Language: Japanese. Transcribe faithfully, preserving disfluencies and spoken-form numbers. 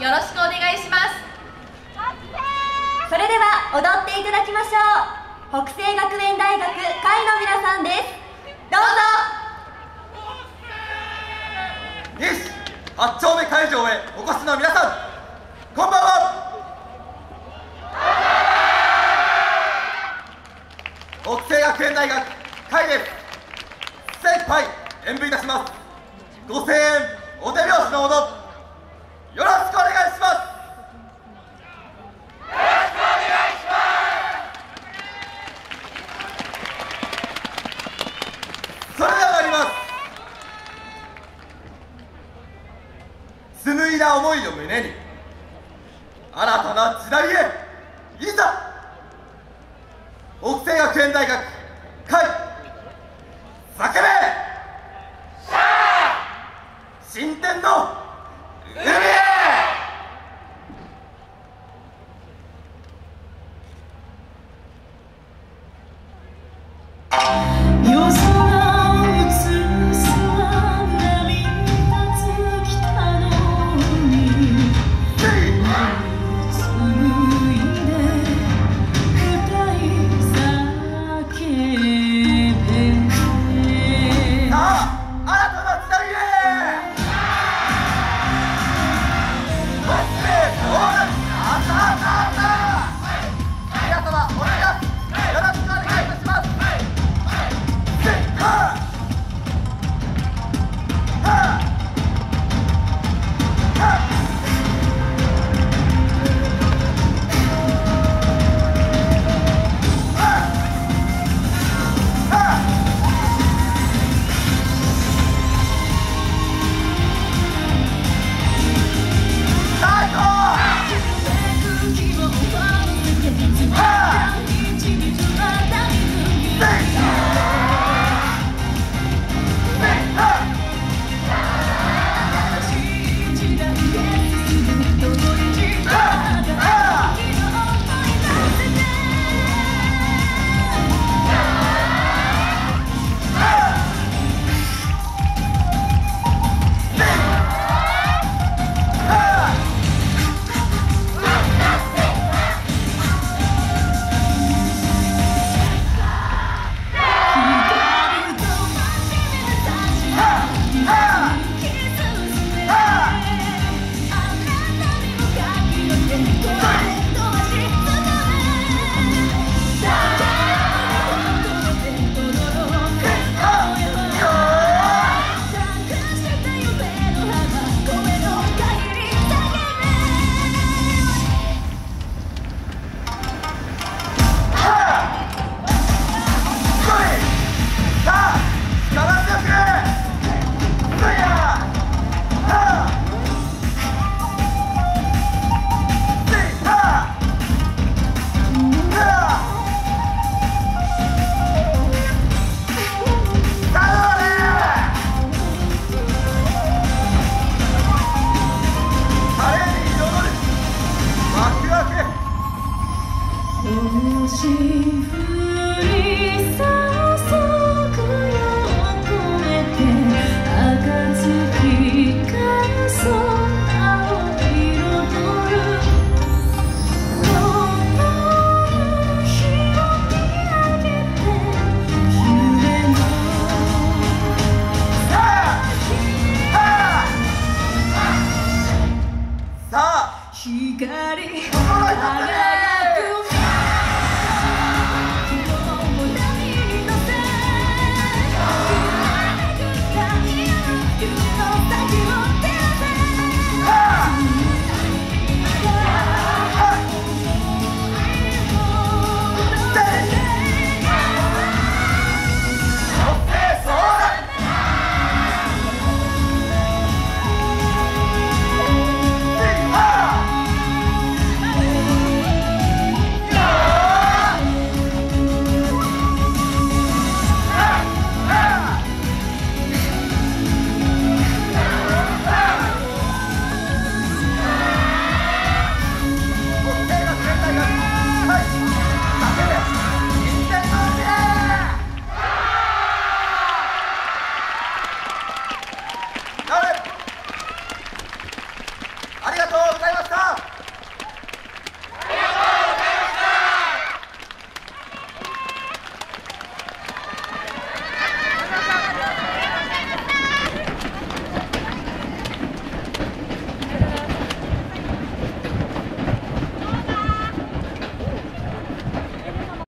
よろしくお願いします。それでは踊っていただきましょう。北星学園大学会の皆さんです。どうぞ。よし、はち丁目会場へお越しの皆さん、こんばんは。北星学園大学会です。精一杯演舞いたします。ご声援お手拍子のほどよろしくお願いします。よろしくお願いします。それでは参ります。紡いだ思いを胸に新たな時代へいざ。北星学園大学会、叫べシャー、新天の海へ。よし光。